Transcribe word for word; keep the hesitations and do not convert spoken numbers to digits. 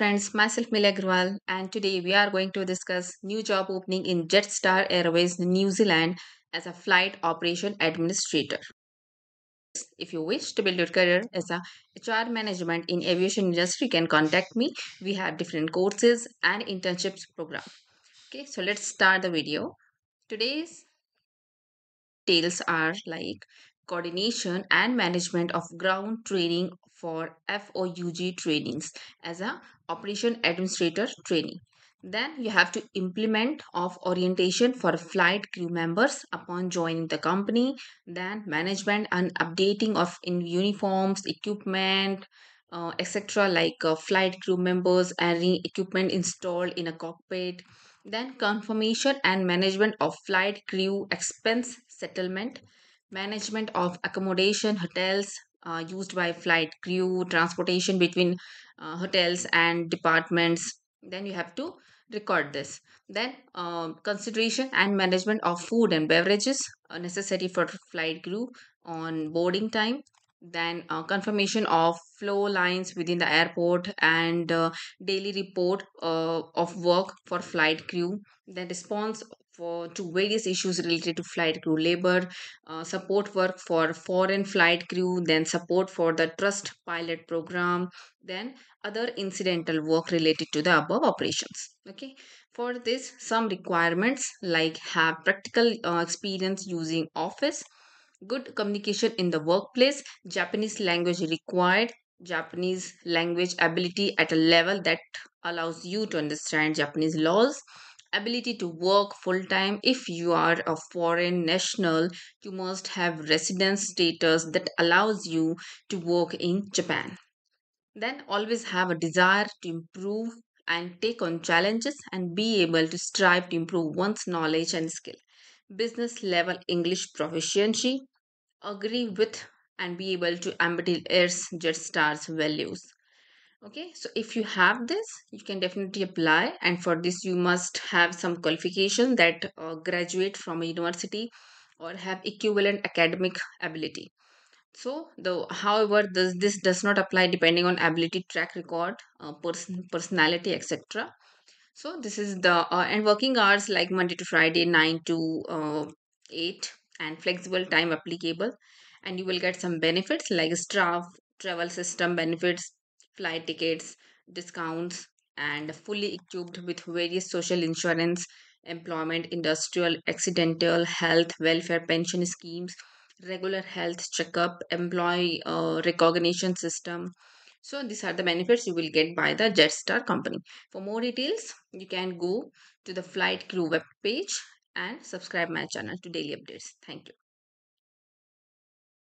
Friends, myself Mila Grawal, and today we are going to discuss new job opening in Jetstar Airways New Zealand as a flight operation administrator. If you wish to build your career as a H R management in aviation industry, you can contact me. We have different courses and internships program. Okay, so let's start the video. Today's details are like coordination and management of ground training for F O U G trainings as a operation administrator training. Then you have to implement of orientation for flight crew members upon joining the company. Then management and updating of in uniforms, equipment, uh, et cetera like uh, flight crew members and equipment installed in a cockpit. Then confirmation and management of flight crew expense settlement. Management of accommodation, hotels uh, used by flight crew, transportation between uh, hotels and departments. Then you have to record this. Then uh, consideration and management of food and beverages necessary for flight crew on boarding time. Then uh, confirmation of flow lines within the airport and uh, daily report uh, of work for flight crew. Then response for to various issues related to flight crew labor, uh, support work for foreign flight crew, then support for the trust pilot program, then other incidental work related to the above operations. Okay, for this some requirements like have practical uh, experience using office, good communication in the workplace, Japanese language required, Japanese language ability at a level that allows you to understand Japanese laws, ability to work full-time. If you are a foreign national, you must have residence status that allows you to work in Japan. Then always have a desire to improve and take on challenges and be able to strive to improve one's knowledge and skill. Business level English proficiency, agree with and be able to embody Air's Jetstar's values. Okay, so if you have this, you can definitely apply, and for this you must have some qualification that uh, graduate from a university or have equivalent academic ability. So though however this, this does not apply depending on ability, track record, uh, person personality, etc. So this is the uh, and working hours like Monday to Friday nine to eight and flexible time applicable, and you will get some benefits like staff travel system benefits, flight tickets, discounts, and fully equipped with various social insurance, employment, industrial, accidental, health, welfare, pension schemes, regular health checkup, employee uh, recognition system. So these are the benefits you will get by the Jetstar company. For more details, you can go to the flight crew webpage and subscribe my channel to daily updates. Thank you.